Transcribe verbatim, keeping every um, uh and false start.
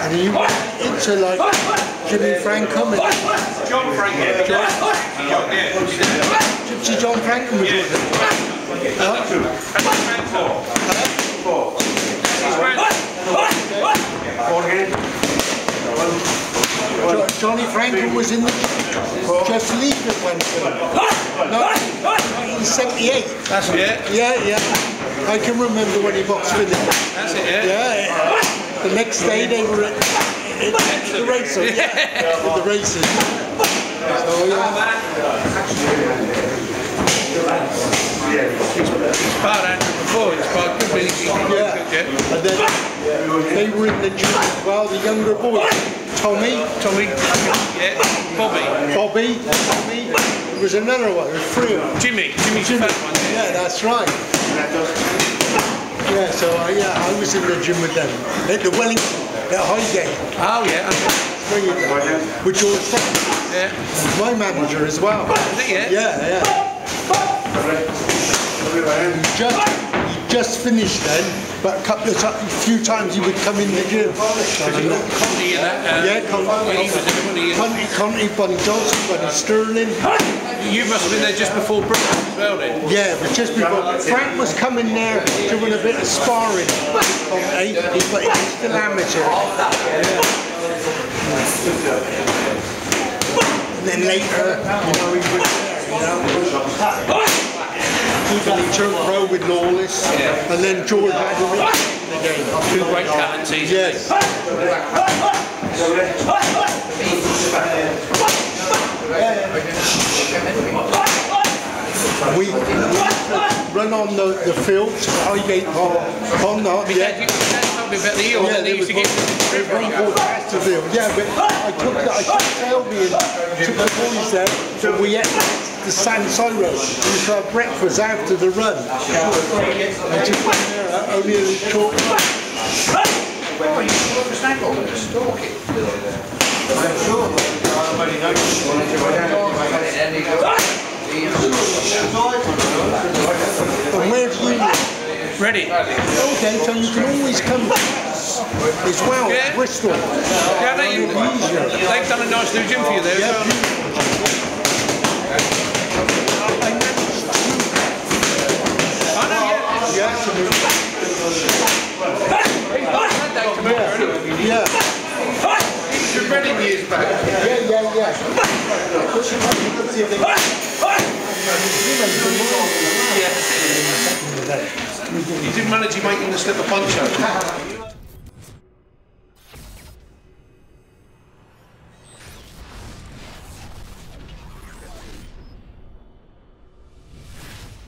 and he went into like Jimmy Frankham and John Frankham. Gypsy John Frankham was with him. Johnny Frankham was in the Just League at one time. No, in seventy-eight. That's it. Yeah, yeah. I can remember when he boxed with him. That's it, yeah? Yeah. yeah. The next day they were at the races. Yeah. The races. So, yeah. It's part Andrew before, it's part good really yeah. And then they were in the gym as well, the younger boys. Tommy. Tommy. Yeah. Bobby. Bobby. Tommy. There was another one, was three of them. Jimmy. Jimmy's Jimmy. Fat one. Yeah, that's right. Yeah, so uh, yeah, I was in the gym with them at the Wellington, at Highgate. Oh yeah. Okay. With George Frank. Yeah. And my manager as well. Is it, yeah? Yeah, yeah. He just, he just finished then, but a couple of a few times he would come in the gym. Conti and that. Uh, yeah, Conti. Conti, Conti, Bonnie Johnson, Bonnie Sterling. You must have been there just before Brooks as well then? Yeah, but just before. Frank was coming there doing a bit of sparring on eight, but he was still amateur. Yeah. And then later, you know, he was there, you know. And he turned pro with Lawless, yeah. And then George had a win again. Two great talents, easy. Yes. Yeah. We, we run on the, the field, Highgate Park, on the hot yeah. Yeah, they used to get to the field. Yeah, but I took the, I took Selby and took the boys there, so we ate the San Siro. We had our breakfast after the run. I just went there only a short time. And where do you live? Ready. Okay, so you can always come as well, yeah. Bristol. Yeah, they, they've done a nice new gym for you there. Yeah. I managed to I know, yeah. Yeah. Yeah. Ready years back. Yeah, yeah, yeah. He's in manager making the slip of punch out.